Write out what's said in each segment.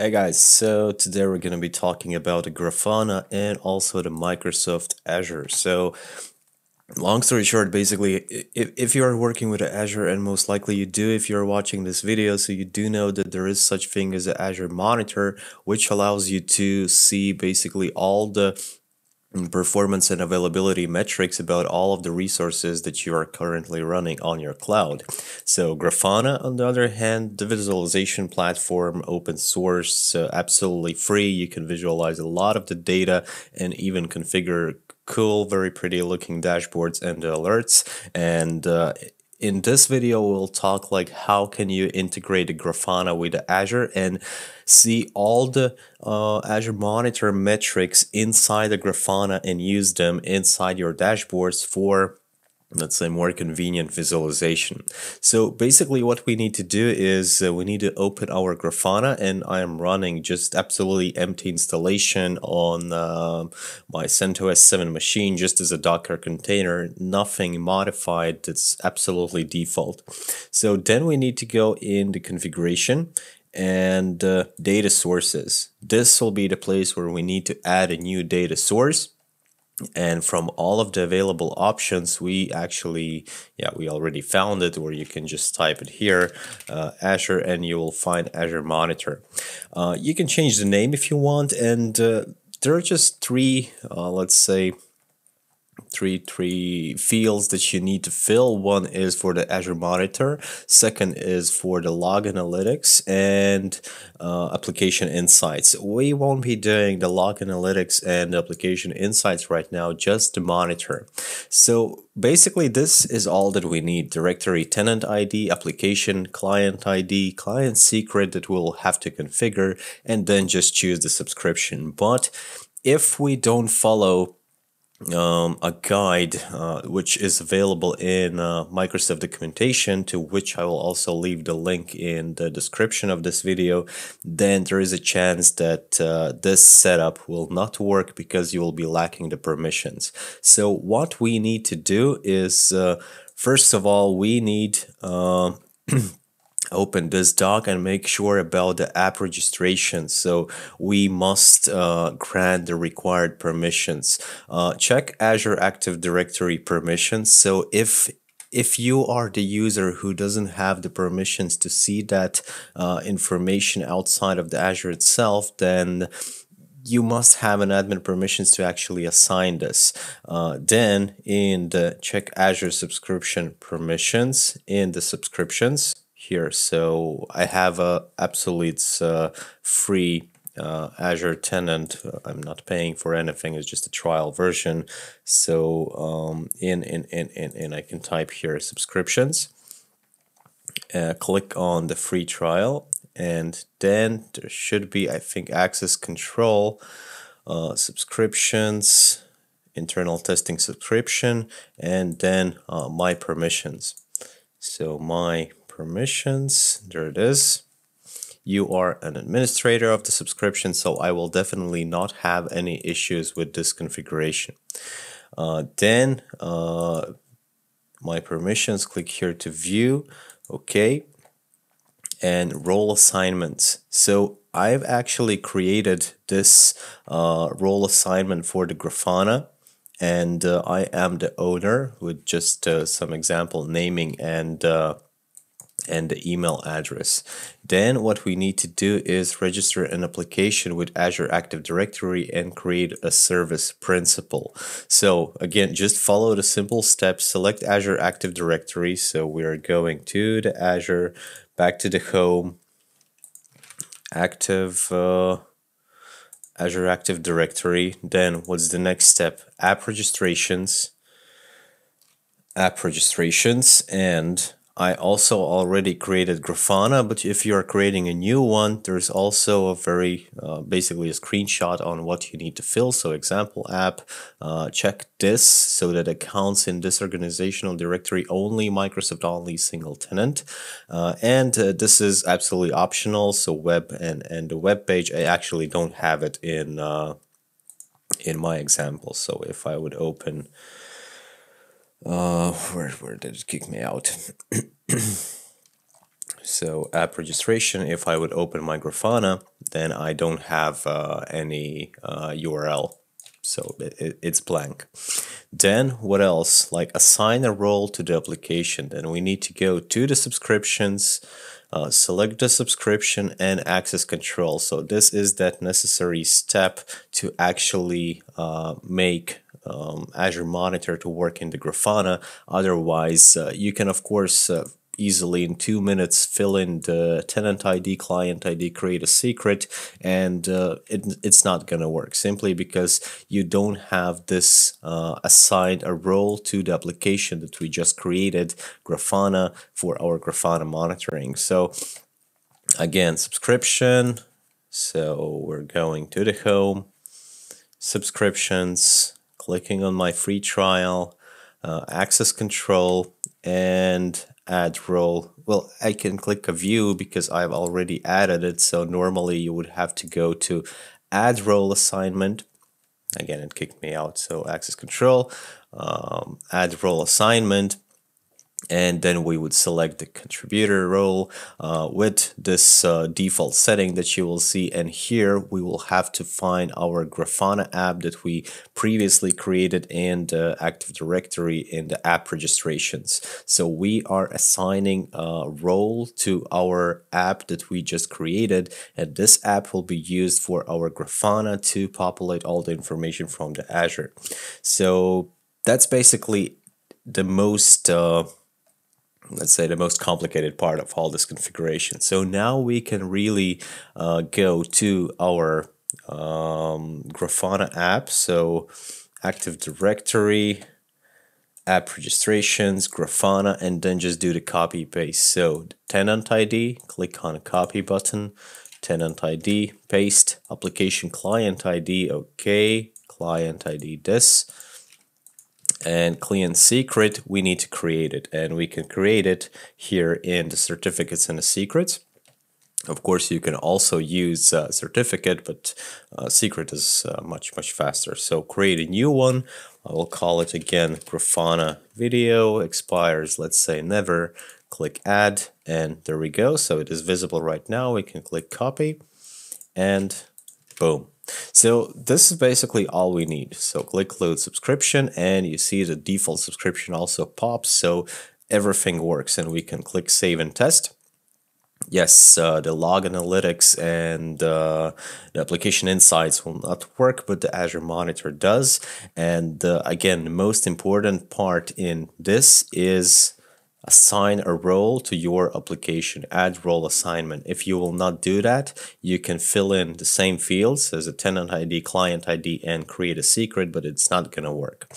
Hey guys, so today we're going to be talking about Grafana and also the Microsoft Azure. So long story short, basically, if you are working with Azure, and most likely you do if you're watching this video, so you do know that there is such thing as the Azure Monitor, which allows you to see basically all the performance and availability metrics about all of the resources that you are currently running on your cloud. So Grafana, on the other hand, the visualization platform, open source, so absolutely free. You can visualize a lot of the data and even configure cool, very pretty looking dashboards and alerts. And in this video, we'll talk like how can you integrate the Grafana with the Azure and see all the Azure Monitor metrics inside the Grafana and use them inside your dashboards for, let's say, more convenient visualization. So basically what we need to do is we need to open our Grafana, and I am running just absolutely empty installation on my CentOS 7 machine, just as a Docker container, nothing modified, that's absolutely default. So then we need to go in the configuration and data sources. This will be the place where we need to add a new data source. And from all of the available options, we actually, we already found it, or you can just type it here, Azure, and you will find Azure Monitor. You can change the name if you want, and there are just three, let's say, three fields that you need to fill. One is for the Azure Monitor, second is for the Log Analytics, and Application Insights. We won't be doing the Log Analytics and Application Insights right now, just the Monitor. So basically this is all that we need: directory, tenant ID, application, client ID, client secret that we'll have to configure, and then just choose the subscription. But if we don't follow a guide which is available in Microsoft documentation, to which I will also leave the link in the description of this video, then there is a chance that this setup will not work because you will be lacking the permissions. So what we need to do is first of all, we need open this doc and make sure about the app registration. So we must grant the required permissions. Check Azure Active Directory permissions. So if you are the user who doesn't have the permissions to see that information outside of the Azure itself, then you must have an admin permissions to actually assign this. Then in the check Azure subscription permissions, in the subscriptions, here, so I have a absolute free Azure tenant. I'm not paying for anything, it's just a trial version. So I can type here subscriptions, click on the free trial, and then there should be, I think, access control, subscriptions, internal testing subscription, and then my permissions. So my permissions, there it is. You are an administrator of the subscription, so I will definitely not have any issues with this configuration. Then my permissions, click here to view, okay, and role assignments. So I've actually created this role assignment for the Grafana, and I am the owner with just some example naming and the email address. Then what we need to do is register an application with Azure Active Directory and create a service principal. So again, just follow the simple steps. Select Azure Active Directory. So we are going to the Azure, back to the home, active, Azure Active Directory. Then what's the next step? App registrations, and I also already created Grafana, but if you are creating a new one, there's also a very basically a screenshot on what you need to fill. So example app, check this so that accounts in this organizational directory only, Microsoft only, single tenant. This is absolutely optional. So web and the web page, I actually don't have it in my example. So if I would open, where did it kick me out? So app registration, if I would open my Grafana, then I don't have any URL. So it's blank. Then what else? Like assign a role to the application. Then we need to go to the subscriptions, select the subscription and access control. So this is that necessary step to actually make Azure Monitor to work in the Grafana. Otherwise, you can of course easily in 2 minutes fill in the tenant ID, client ID, create a secret, and it's not gonna work simply because you don't have this assigned a role to the application that we just created, Grafana, for our Grafana monitoring. So again, subscription. So we're going to the home, subscriptions, clicking on my free trial, access control, and add role. Well, I can click a view because I've already added it. So normally you would have to go to add role assignment. Again, it kicked me out. So access control, add role assignment. And then we would select the contributor role with this default setting that you will see. And here we will have to find our Grafana app that we previously created in the Active Directory in the app registrations. So we are assigning a role to our app that we just created. And this app will be used for our Grafana to populate all the information from the Azure. So that's basically the most... let's say the most complicated part of all this configuration. So now we can really go to our Grafana app. So Active Directory, app registrations, Grafana, and then just do the copy paste. So tenant ID, click on a copy button, tenant ID, paste, application client ID, okay, client ID this. And client secret, we need to create it, and we can create it here in the certificates and the secrets. Of course, you can also use certificate, but secret is much faster. So create a new one. I will call it again Grafana video, expires, let's say never, click add, and there we go. So it is visible right now. We can click copy and boom. So this is basically all we need. So click load subscription and you see the default subscription also pops. So everything works and we can click save and test. Yes, the Log Analytics and the Application Insights will not work, but the Azure Monitor does. And again, the most important part in this is assign a role to your application, add role assignment. If you will not do that, you can fill in the same fields as a tenant ID, client ID, and create a secret, but it's not going to work.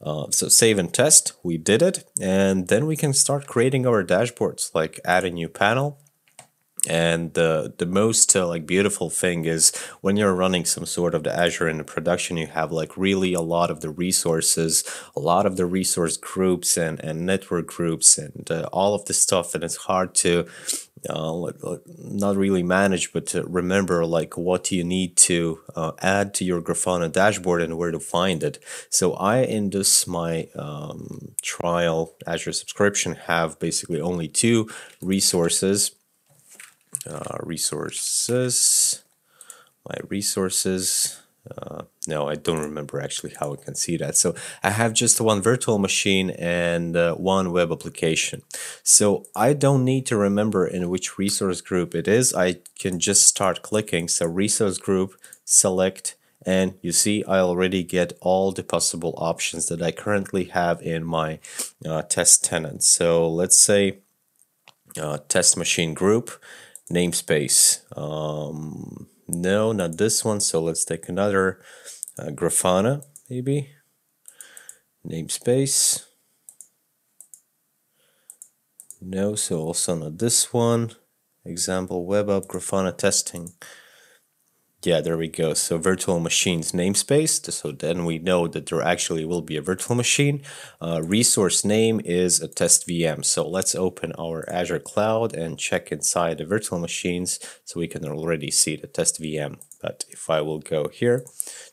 So save and test, we did it. And then we can start creating our dashboards, like add a new panel. And the most like beautiful thing is when you're running some sort of the Azure in the production, you have like really a lot of the resources, a lot of the resource groups and network groups and all of this stuff. And it's hard to not really manage, but to remember like what you need to add to your Grafana dashboard and where to find it. So I in this my trial Azure subscription have basically only two resources. My resources, no, I don't remember actually how I can see that. So I have just one virtual machine and one web application. So I don't need to remember in which resource group it is. I can just start clicking. So resource group, select, and you see I already get all the possible options that I currently have in my test tenant. So let's say test machine group. Namespace, no, not this one. So let's take another Grafana, maybe namespace. No, so also not this one. Example web app Grafana testing. Yeah, there we go. So virtual machines namespace. So then we know that there actually will be a virtual machine. Resource name is a test VM. So let's open our Azure cloud and check inside the virtual machines so we can already see the test VM. But if I will go here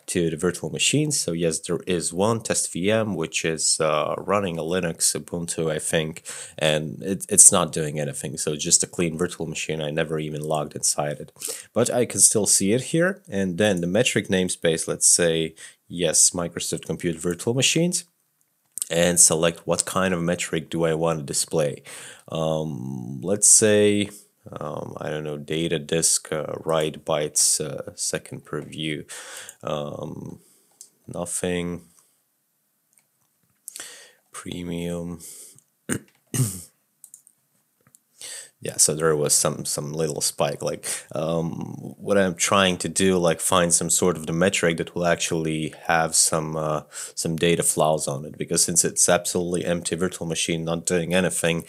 to the virtual machines, so yes, there is one test VM, which is running a Linux Ubuntu, I think, and it's not doing anything. So just a clean virtual machine. I never even logged inside it, but I can still see it here. And then the metric namespace, let's say, yes, Microsoft Compute Virtual Machines, and select what kind of metric do I want to display. Let's say, I don't know, data disk write bytes second per view, nothing, premium. Yeah, so there was some little spike. Like what I'm trying to do, like find some sort of the metric that will actually have some data flaws on it, because since it's absolutely empty virtual machine, not doing anything,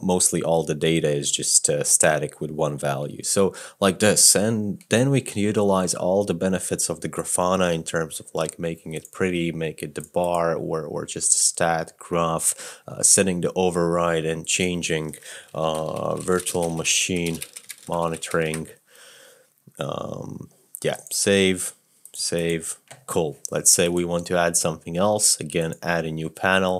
mostly all the data is just static with one value. So like this, and then we can utilize all the benefits of the Grafana in terms of like making it pretty, make it the bar or just a stat graph, setting the override and changing virtual machine monitoring. Yeah, save, cool. Let's say we want to add something else. Again, add a new panel,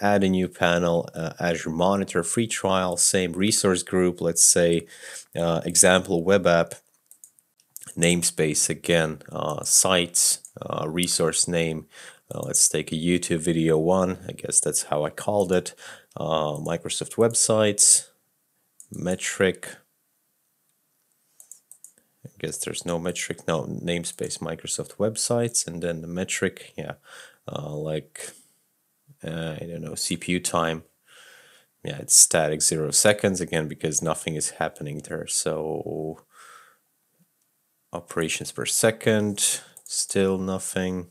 Azure Monitor free trial, same resource group. Let's say example web app, namespace again, sites, resource name. Let's take a YouTube video one. I guess that's how I called it. Microsoft websites. Metric, I guess there's no metric, no namespace, Microsoft websites, and then the metric, yeah, like, I don't know, CPU time, yeah, it's static 0 seconds, again, because nothing is happening there, so operations per second, still nothing,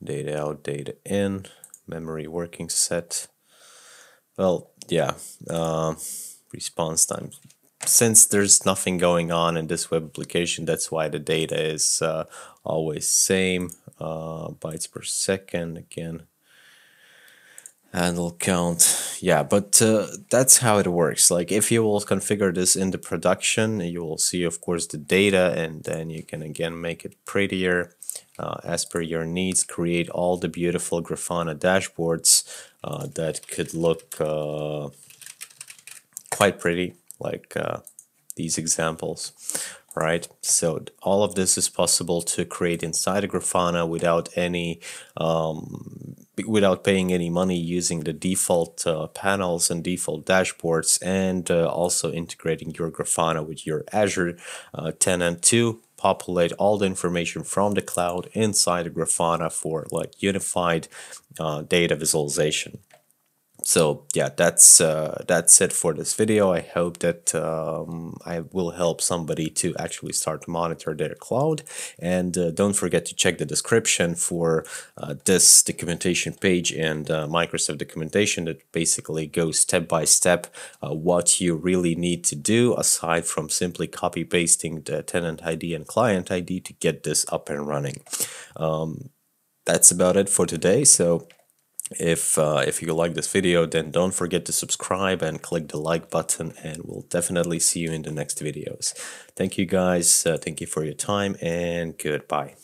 data out, data in, memory working set. Well, yeah, response time. Since there's nothing going on in this web application, that's why the data is always same. Bytes per second, again. Handle count. Yeah, but that's how it works. Like if you will configure this in the production, you will see, of course, the data, and then you can again make it prettier as per your needs, create all the beautiful Grafana dashboards that could look quite pretty, like these examples, right? So all of this is possible to create inside of Grafana without any without paying any money, using the default panels and default dashboards, and also integrating your Grafana with your Azure tenant to populate all the information from the cloud inside of Grafana for like unified data visualization. So yeah, that's it for this video. I hope that I will help somebody to actually start to monitor their cloud. And don't forget to check the description for this documentation page and Microsoft documentation that basically goes step by step what you really need to do, aside from simply copy pasting the tenant ID and client ID to get this up and running. That's about it for today. So if you like this video, then don't forget to subscribe and click the like button, and we'll definitely see you in the next videos. Thank you guys, thank you for your time, and goodbye.